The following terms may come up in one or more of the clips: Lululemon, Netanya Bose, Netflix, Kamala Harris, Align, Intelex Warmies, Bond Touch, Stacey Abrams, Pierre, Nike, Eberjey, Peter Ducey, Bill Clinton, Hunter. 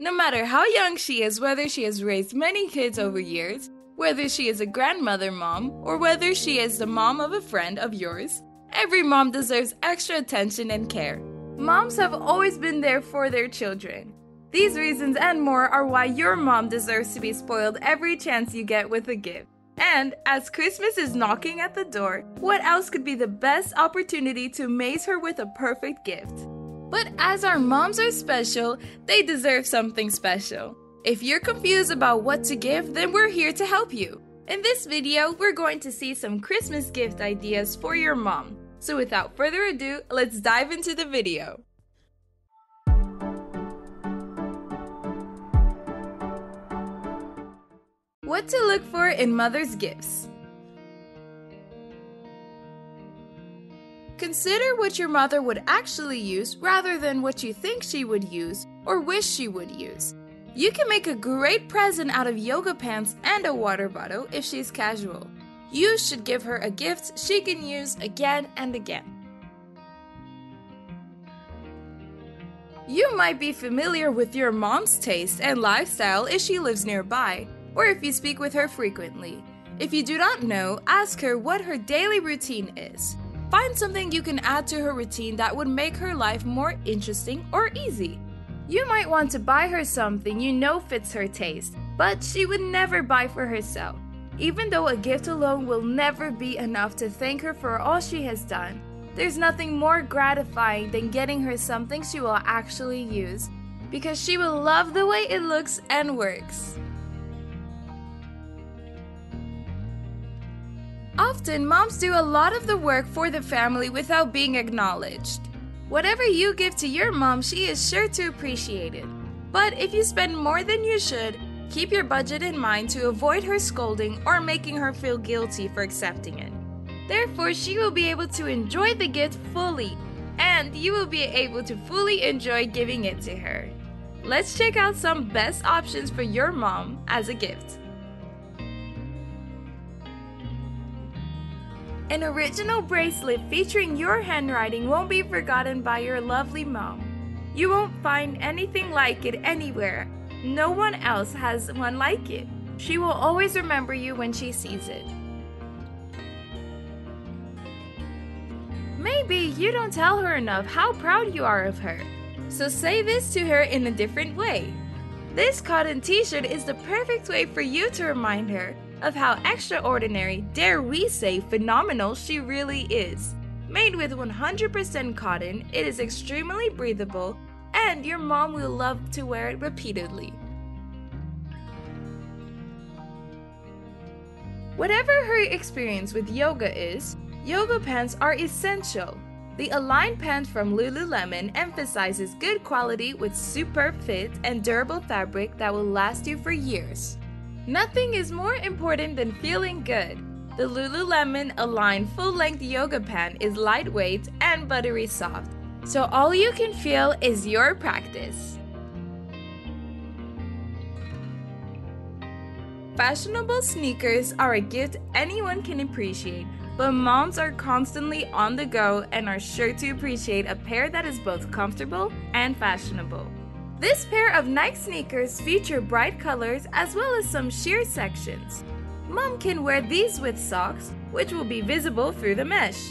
No matter how young she is, whether she has raised many kids over years, whether she is a grandmother mom, or whether she is the mom of a friend of yours, every mom deserves extra attention and care. Moms have always been there for their children. These reasons and more are why your mom deserves to be spoiled every chance you get with a gift. And, as Christmas is knocking at the door, what else could be the best opportunity to amaze her with a perfect gift? But as our moms are special, they deserve something special. If you're confused about what to give, then we're here to help you. In this video, we're going to see some Christmas gift ideas for your mom. So without further ado, let's dive into the video. What to look for in mother's gifts. Consider what your mother would actually use rather than what you think she would use or wish she would use. You can make a great present out of yoga pants and a water bottle if she's casual. You should give her a gift she can use again and again. You might be familiar with your mom's taste and lifestyle if she lives nearby, or if you speak with her frequently. If you do not know, ask her what her daily routine is. Find something you can add to her routine that would make her life more interesting or easy. You might want to buy her something you know fits her taste, but she would never buy for herself. Even though a gift alone will never be enough to thank her for all she has done, there's nothing more gratifying than getting her something she will actually use, because she will love the way it looks and works. Often, moms do a lot of the work for the family without being acknowledged. Whatever you give to your mom, she is sure to appreciate it. But if you spend more than you should, keep your budget in mind to avoid her scolding or making her feel guilty for accepting it. Therefore, she will be able to enjoy the gift fully, and you will be able to fully enjoy giving it to her. Let's check out some best options for your mom as a gift. An original bracelet featuring your handwriting won't be forgotten by your lovely mom. You won't find anything like it anywhere. No one else has one like it. She will always remember you when she sees it. Maybe you don't tell her enough how proud you are of her, so say this to her in a different way. This cotton t-shirt is the perfect way for you to remind her of how extraordinary, dare we say phenomenal, she really is. Made with 100% cotton, it is extremely breathable, and your mom will love to wear it repeatedly. Whatever her experience with yoga is, yoga pants are essential. The Align pant from Lululemon emphasizes good quality with superb fit and durable fabric that will last you for years. Nothing is more important than feeling good. The Lululemon Align full-length yoga pant is lightweight and buttery soft, so all you can feel is your practice. Fashionable sneakers are a gift anyone can appreciate, but moms are constantly on the go and are sure to appreciate a pair that is both comfortable and fashionable. This pair of Nike sneakers feature bright colors as well as some sheer sections. Mom can wear these with socks, which will be visible through the mesh.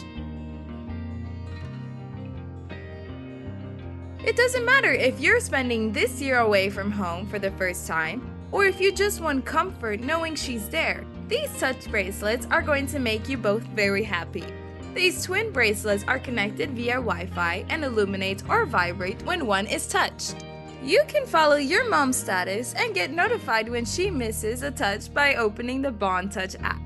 It doesn't matter if you're spending this year away from home for the first time, or if you just want comfort knowing she's there. These touch bracelets are going to make you both very happy. These twin bracelets are connected via Wi-Fi and illuminate or vibrate when one is touched. You can follow your mom's status and get notified when she misses a touch by opening the Bond Touch app.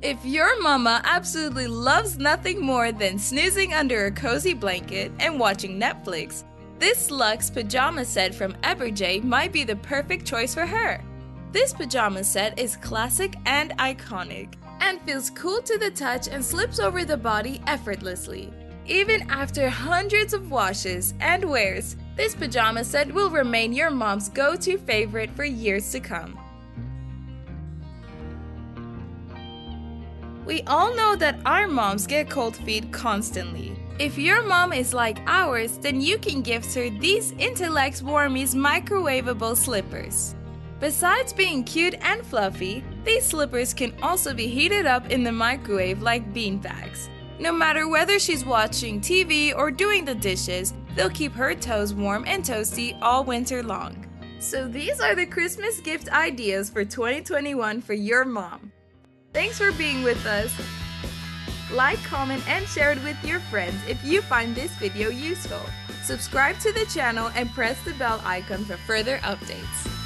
If your mama absolutely loves nothing more than snoozing under a cozy blanket and watching Netflix, this luxe pajama set from Eberjey might be the perfect choice for her. This pajama set is classic and iconic, and feels cool to the touch and slips over the body effortlessly. Even after hundreds of washes and wears, this pajama set will remain your mom's go-to favorite for years to come. We all know that our moms get cold feet constantly. If your mom is like ours, then you can gift her these Intelex Warmies microwavable slippers. Besides being cute and fluffy, these slippers can also be heated up in the microwave like beanbags. No matter whether she's watching TV or doing the dishes, they'll keep her toes warm and toasty all winter long. So these are the Christmas gift ideas for 2021 for your mom. Thanks for being with us. Like, comment, and share it with your friends if you find this video useful. Subscribe to the channel and press the bell icon for further updates.